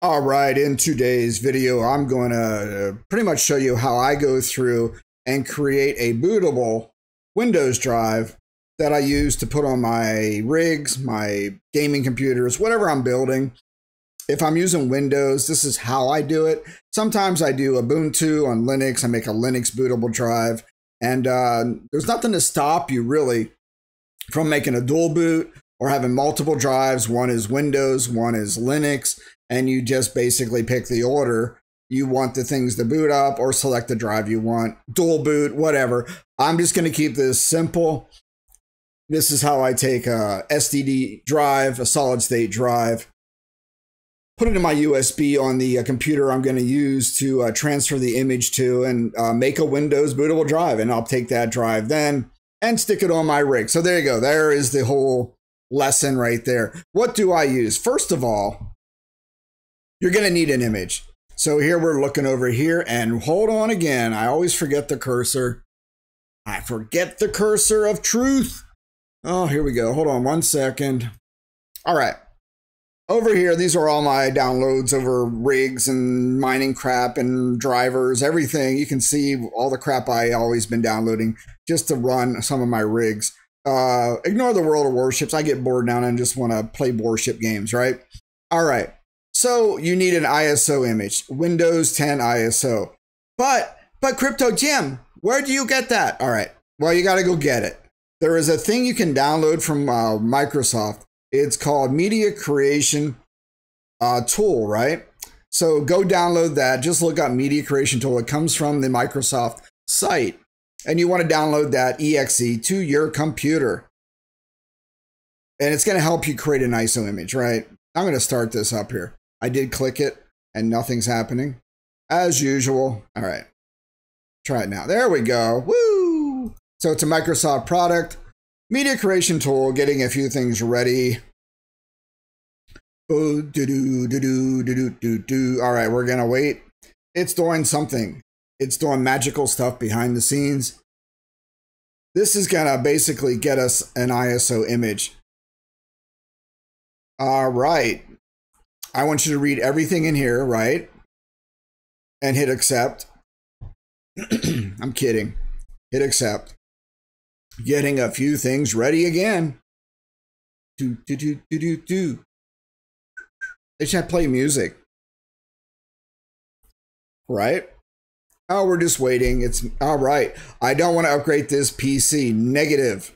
All right, in today's video, I'm going to pretty much show you how I go through and create a bootable Windows drive that I use to put on my rigs, my gaming computers, whatever I'm building. If I'm using Windows, this is how I do it. Sometimes I do Ubuntu on Linux. I make a Linux bootable drive, and there's nothing to stop you really from making a dual boot or having multiple drives. One is Windows, one is Linux. And you just basically pick the order you want the things to boot up, or select the drive you want, dual boot, whatever. I'm just going to keep this simple. This is how I take a SSD drive, a solid state drive, put it in my USB on the computer I'm going to use to transfer the image to, and make a Windows bootable drive. And I'll take that drive then and stick it on my rig. So there you go. There is the whole lesson right there. What do I use? First of all, you're going to need an image. So here we're looking over here, and hold on again. I always forget the cursor. I forget the cursor of truth. Oh, here we go. Hold on one second. All right. Over here, these are all my downloads over rigs and mining crap and drivers, everything. You can see all the crap I always been downloading just to run some of my rigs. Ignore the World of Warships. I get bored now and I just want to play warship games, right? All right. So you need an ISO image, Windows 10 ISO. But Crypto Jim, where do you get that? All right, well, you gotta go get it. There is a thing you can download from Microsoft. It's called Media Creation Tool, right? So go download that. Just look up Media Creation Tool. It comes from the Microsoft site. And you wanna download that EXE to your computer. And it's gonna help you create an ISO image, right? I'm gonna start this up here. I did click it and nothing's happening as usual. All right, try it now. There we go. Woo! So it's a Microsoft product, Media Creation Tool, getting a few things ready. Oh, do-do-do-do-do-do-do. All right, we're gonna wait. It's doing something. It's doing magical stuff behind the scenes. This is gonna basically get us an ISO image. All right. I want you to read everything in here, right? And hit accept. I'm kidding. Hit accept. Getting a few things ready again. Do, do, do, do, do, do. They should play music. Right? Oh, we're just waiting. It's all right. I don't want to upgrade this PC. Negative.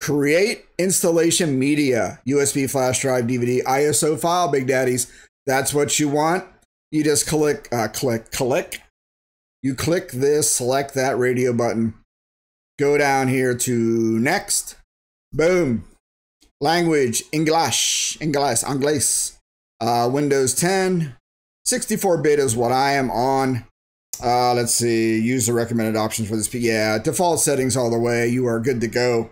Create installation media, USB flash drive, DVD, ISO file, big daddies. That's what you want. You just click, You click this, select that radio button. Go down here to next. Boom. Language, English. Windows 10, 64-bit is what I am on. Let's see, user recommended options for this. Yeah, default settings all the way. You are good to go.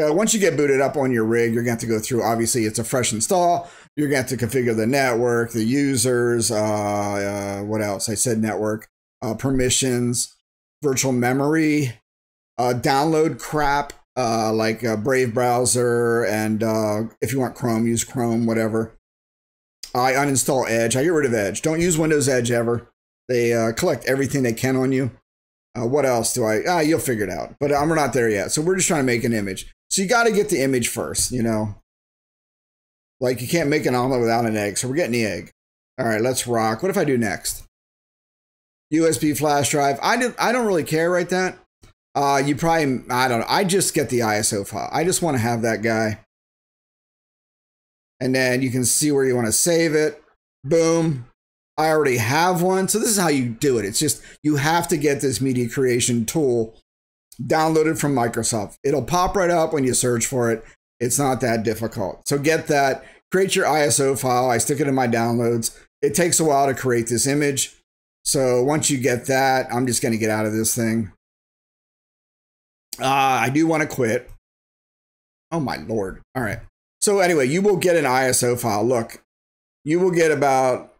Once you get booted up on your rig, you're going to have to go through, obviously, it's a fresh install. You're going to have to configure the network, the users, what else? I said network, permissions, virtual memory, download crap, like Brave browser, and if you want Chrome, use Chrome, whatever. I uninstall Edge. I get rid of Edge. Don't use Windows Edge ever. They collect everything they can on you. What else do I? You'll figure it out. But we're not there yet. So we're just trying to make an image. So you got to get the image first, you know. Like you can't make an omelet without an egg. So we're getting the egg. All right, let's rock. What if I do next? USB flash drive. I don't really care right that. You probably, I don't know. I just get the ISO file. I just want to have that guy. And then you can see where you want to save it. Boom. I already have one. So this is how you do it. It's just, you have to get this Media Creation Tool downloaded from Microsoft. It'll pop right up when you search for it. It's not that difficult. So get that, create your ISO file. I stick it in my downloads. It takes a while to create this image. So once you get that, I'm just going to get out of this thing. I do want to quit. Oh my Lord. All right. So anyway, you will get an ISO file. Look, you will get about,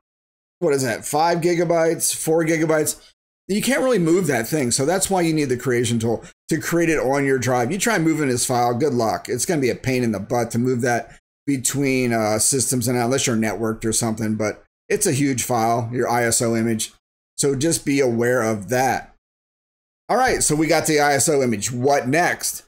what is that, 5 gigabytes, 4 gigabytes? You can't really move that thing. So that's why you need the creation tool to create it on your drive. You try moving this file, good luck. It's going to be a pain in the butt to move that. between systems, and unless you're networked or something, but it's a huge file, your ISO image. So just be aware of that. All right, so we got the ISO image. What next?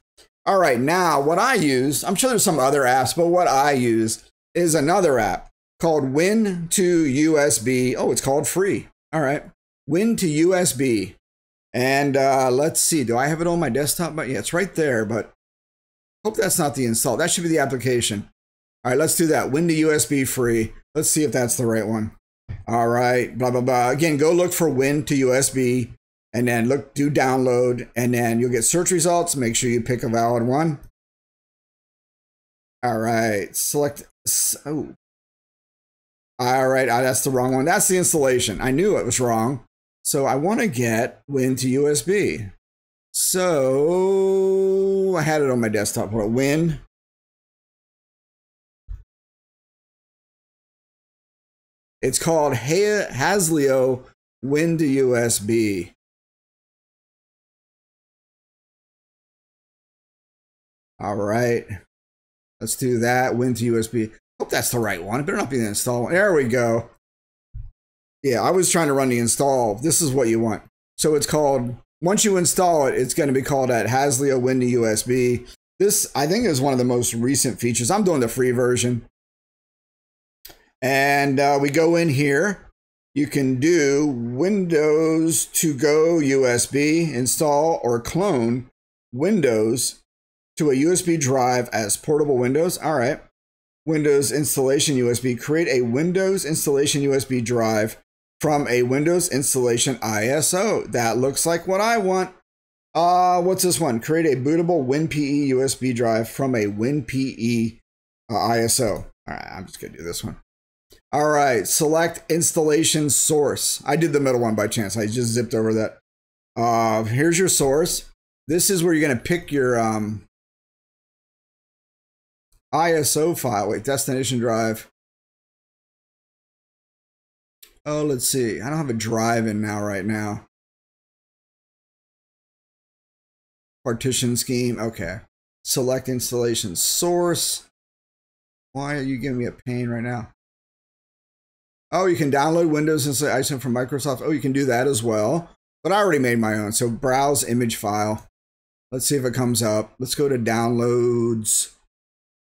All right, now what I use, I'm sure there's some other apps, but what I use is another app called WinToUSB. Oh, it's called free. All right, WinToUSB. And let's see, do I have it on my desktop? But yeah, it's right there, but hope that's not the install. That should be the application. All right, let's do that. WinToUSB free. Let's see if that's the right one. All right, blah, blah, blah. Again, go look for WinToUSB. And then look, do download, and then you'll get search results. Make sure you pick a valid one. All right, select, oh. All right, that's the wrong one. That's the installation. I knew it was wrong. So I wanna get WinToUSB. So I had it on my desktop, hold on, Win. It's called Hasleo WinToUSB. All right, let's do that. WinToUSB. Hope that's the right one. It better not be the install one. There we go. Yeah, I was trying to run the install. This is what you want. So it's called, once you install it, it's going to be called at Hasleo WinToUSB. This, I think, is one of the most recent features. I'm doing the free version. And we go in here. You can do Windows to go USB, install or clone Windows to a USB drive as portable Windows. All right, Windows installation USB, create a Windows installation USB drive from a Windows installation ISO. That looks like what I want. What's this one? Create a bootable WinPE USB drive from a WinPE ISO. All right, I'm just gonna do this one. All right, select installation source. I did the middle one by chance. I just zipped over that. Here's your source. This is where you're gonna pick your, ISO file. Wait, destination drive. Oh, let's see. I don't have a drive in now right now. Partition scheme. Okay. Select installation source. Why are you giving me a pain right now? Oh, you can download Windows installation from Microsoft. Oh, you can do that as well. But I already made my own. So browse image file. Let's see if it comes up. Let's go to downloads.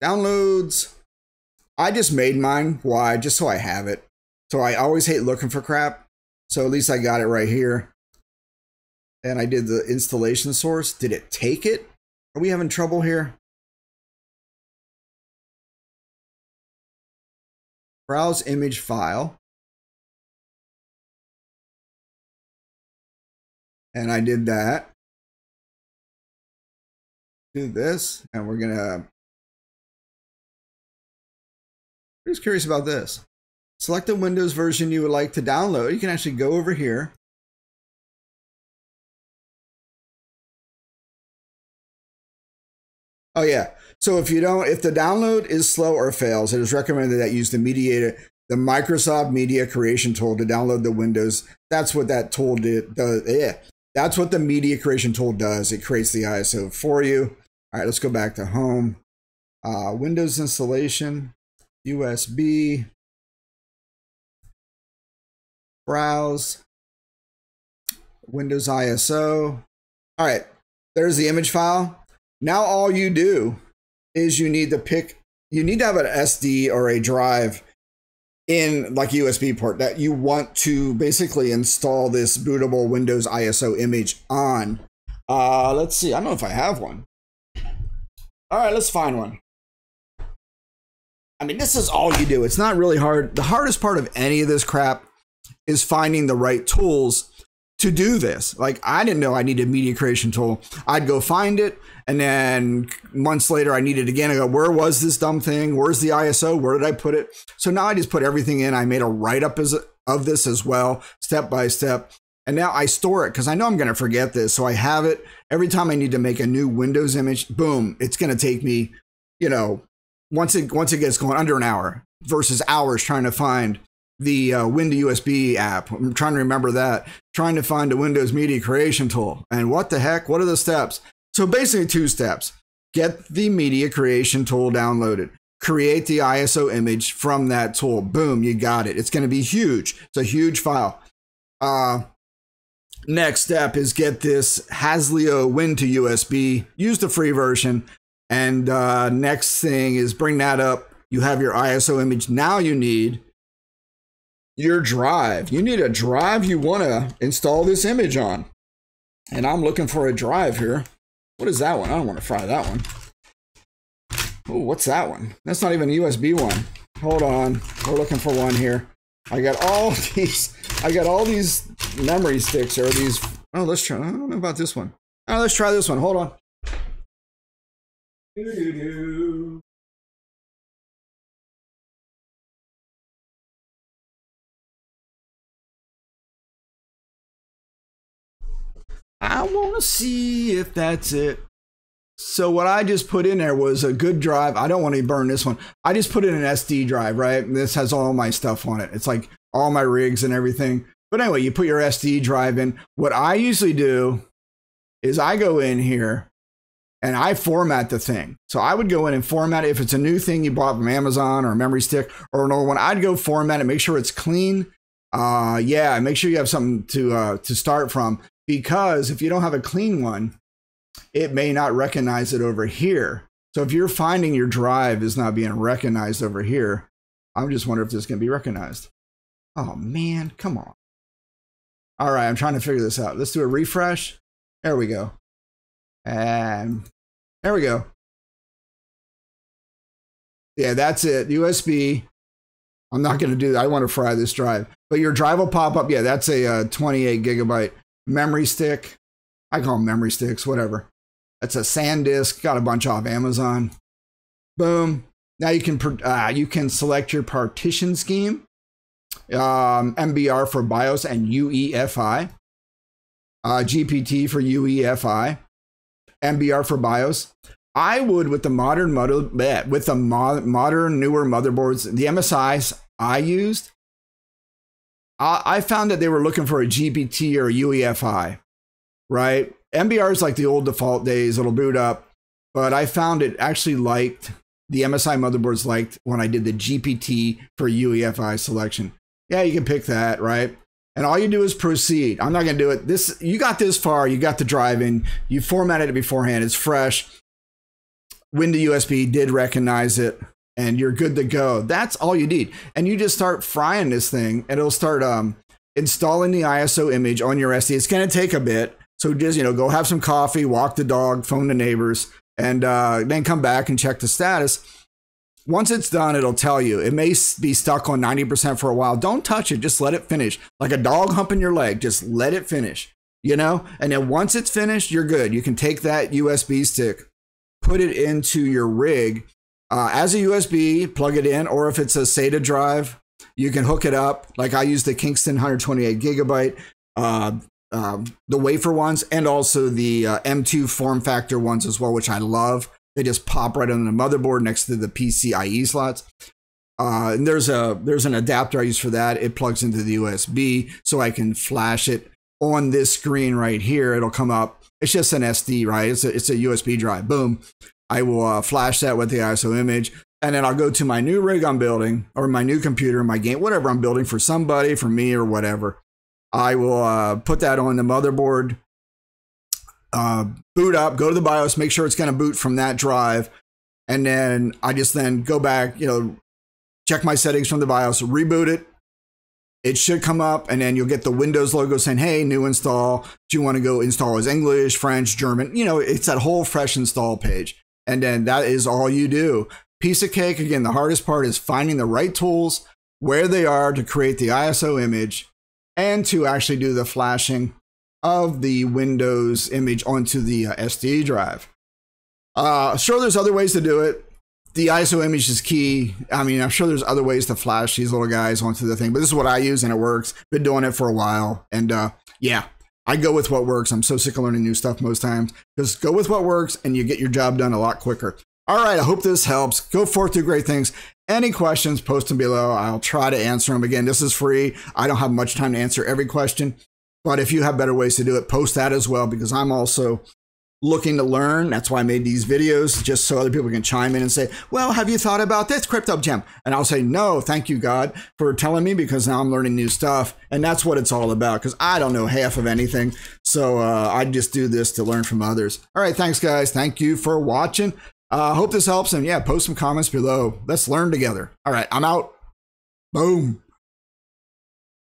Downloads. I just made mine. Why? Just so I have it. So I always hate looking for crap. So at least I got it right here. And I did the installation source. Did it take it? Are we having trouble here? Browse image file. And I did that. Do this, and we're gonna, I'm just curious about this. Select the Windows version you would like to download. You can actually go over here. Oh yeah, so if you don't, if the download is slow or fails, it is recommended that you use the Microsoft Media Creation Tool to download the Windows. That's what that tool does. Yeah, that's what the Media Creation Tool does. It creates the ISO for you. All right, let's go back to home. Windows installation. USB, browse, Windows ISO. All right, there's the image file. Now all you do is you need to pick, you need to have an SD or a drive in like USB port that you want to basically install this bootable Windows ISO image on. Let's see, I don't know if I have one. All right, let's find one. I mean, this is all you do. It's not really hard. The hardest part of any of this crap is finding the right tools to do this. Like, I didn't know I needed a media creation tool. I'd go find it, and then months later I need it again. I go, where was this dumb thing? Where's the ISO? Where did I put it? So now I just put everything in. I made a write-up of this as well, step by step. And now I store it because I know I'm going to forget this. So I have it. Every time I need to make a new Windows image, boom, it's going to take me, you know, once it gets going, under an hour versus hours trying to find the WinToUSB app. I'm trying to remember that, trying to find a Windows media creation tool. And what the heck, what are the steps? So basically 2 steps. Get the media creation tool downloaded. create the ISO image from that tool. Boom, you got it. It's going to be huge. It's a huge file. Next step is get this Hasleo WinToUSB, use the free version. And next thing is bring that up. You have your ISO image. Now you need your drive. You need a drive you want to install this image on. And I'm looking for a drive here. What is that one? I don't want to fry that one. Oh, what's that one? That's not even a USB one. Hold on. We're looking for one here. I got all these memory sticks or these. Oh, let's try. I don't know about this one. Oh, let's try this one. Hold on. I want to see if that's it. So what I just put in there was a good drive. I don't want to burn this one. I just put in an SD drive, right? And this has all my stuff on it. It's like all my rigs and everything. But anyway, you put your SD drive in. What I usually do is I go in here and I format the thing. So I would go in and format it. If it's a new thing you bought from Amazon or a memory stick or an old one, I'd go format it, make sure it's clean. Yeah, make sure you have something to start from, because if you don't have a clean one, it may not recognize it over here. So if you're finding your drive is not being recognized over here, I'm just wondering if this can be recognized. Oh man, come on. All right, I'm trying to figure this out. Let's do a refresh. There we go. And there we go. Yeah, that's it. USB. I'm not going to do that. I want to fry this drive. But your drive will pop up. Yeah, that's a 28 gigabyte memory stick. I call them memory sticks, whatever. That's a SanDisk, got a bunch off Amazon. Boom. Now you can select your partition scheme, MBR for BIOS and UEFI, GPT for UEFI, MBR for BIOS. I would, with the modern newer motherboards, the MSIs I used, I found that they were looking for a GPT or a UEFI. Right? MBR is like the old default days, it'll boot up. But I found it actually liked, the MSI motherboards liked when I did the GPT for UEFI selection. Yeah, you can pick that, right? And all you do is proceed. I'm not gonna do it. This, you got this far, you got the drive in, you formatted it beforehand, it's fresh. WinToUSB did recognize it, and you're good to go. That's all you need. And you just start frying this thing, and it'll start installing the ISO image on your SD. It's gonna take a bit. So just, you know, go have some coffee, walk the dog, phone the neighbors, and then come back and check the status. Once it's done, it'll tell you. It may be stuck on 90% for a while. Don't touch it. Just let it finish. Like a dog humping your leg. Just let it finish, you know? And then once it's finished, you're good. You can take that USB stick, put it into your rig as a USB, plug it in, or if it's a SATA drive, you can hook it up. Like I use the Kingston 128 gigabyte. The wafer ones and also the M2 form factor ones as well, which I love. They just pop right on the motherboard next to the PCIe slots. And there's an adapter I use for that. It plugs into the USB, so I can flash it on this screen right here. It'll come up. It's just an SD, right? It's a USB drive. Boom. I will flash that with the ISO image. And then I'll go to my new rig I'm building or my new computer, my game, whatever I'm building for somebody, for me or whatever. I will put that on the motherboard, boot up, go to the BIOS, make sure it's going to boot from that drive. And then I just then go back, you know, check my settings from the BIOS, reboot it. It should come up and then you'll get the Windows logo saying, hey, new install. Do you want to go install as English, French, German? You know, it's that whole fresh install page. And then that is all you do. Piece of cake. Again, the hardest part is finding the right tools, where they are to create the ISO image, and to actually do the flashing of the Windows image onto the SD drive. Sure, there's other ways to do it. The ISO image is key. I mean, I'm sure there's other ways to flash these little guys onto the thing, but this is what I use and it works. Been doing it for a while. And yeah, I go with what works. I'm so sick of learning new stuff most times. Just go with what works and you get your job done a lot quicker. All right, I hope this helps. Go forth, do great things. Any questions, post them below. I'll try to answer them. Again, this is free. I don't have much time to answer every question, but if you have better ways to do it, post that as well, because I'm also looking to learn. That's why I made these videos, just so other people can chime in and say, well, have you thought about this crypto gem? And I'll say, no, thank you, God, for telling me, because now I'm learning new stuff. And that's what it's all about, because I don't know half of anything. So I just do this to learn from others. All right, thanks, guys. Thank you for watching. Hope this helps. And yeah, post some comments below. Let's learn together. All right, I'm out. Boom.